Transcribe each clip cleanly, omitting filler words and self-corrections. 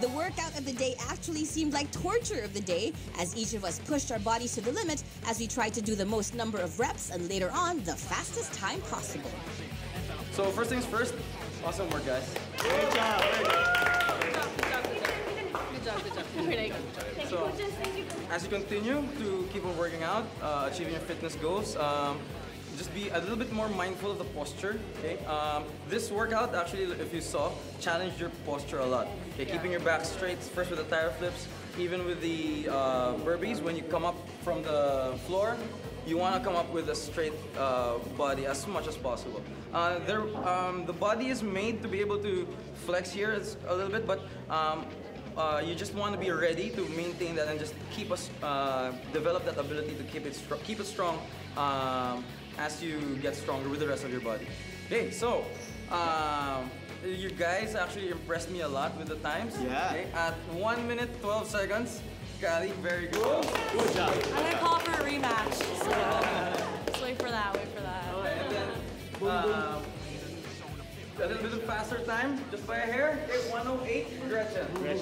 The workout of the day actually seemed like torture of the day, as each of us pushed our bodies to the limit as we tried to do the most number of reps and later on, the fastest time possible. So first things first, awesome work, guys. Great job. Good job. As you continue to keep on working out, achieving your fitness goals, just be a little bit more mindful of the posture, okay? This workout actually, if you saw, challenged your posture a lot. Okay, yeah. Keeping your back straight, first with the tire flips, even with the burpees, when you come up from the floor, you want to come up with a straight body as much as possible. The body is made to be able to flex here a little bit, but you just want to be ready to maintain that and just keep us, develop that ability to keep it strong as you get stronger with the rest of your body. Okay, so you guys actually impressed me a lot with the times. Yeah. Okay, at 1:12, Kali, very good. Good job. I'm gonna call for a rematch. So let's wait for that. Okay, and then, a little bit of faster time, just by a hair. Okay, 1:08, Gretchen. Right.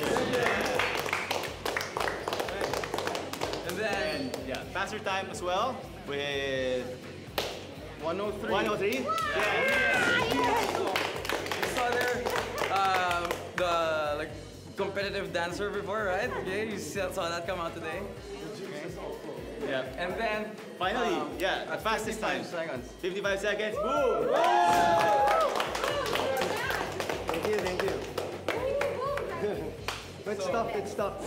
And then, yeah, faster time as well with 1:03. 1:03? Yeah. Yeah. So, you saw there the competitive dancer before, right? Okay, you saw that come out today. Okay. Yeah. And then finally, yeah, at fastest time. 55 seconds. Boom! Thank you. But it stopped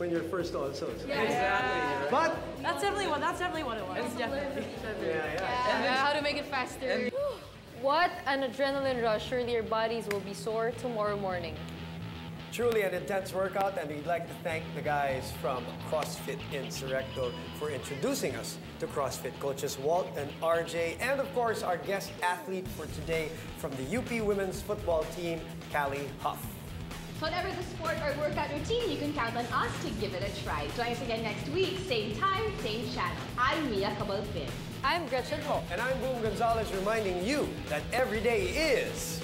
when you're first also. So. Yeah. Exactly. But that's definitely what it was. Yeah. And then how to make it faster. What an adrenaline rush. Surely your bodies will be sore tomorrow morning. Truly an intense workout, and we'd like to thank the guys from CrossFit Insurrecto for introducing us to CrossFit coaches Walt and RJ, and of course our guest athlete for today from the UP women's football team, Kali Huff. Whatever the sport or workout routine, you can count on us to give it a try. Join us again next week, same time, same channel. I'm Mia Cabalfin. I'm Gretchen Ho. And I'm Boom Gonzalez, reminding you that every day is...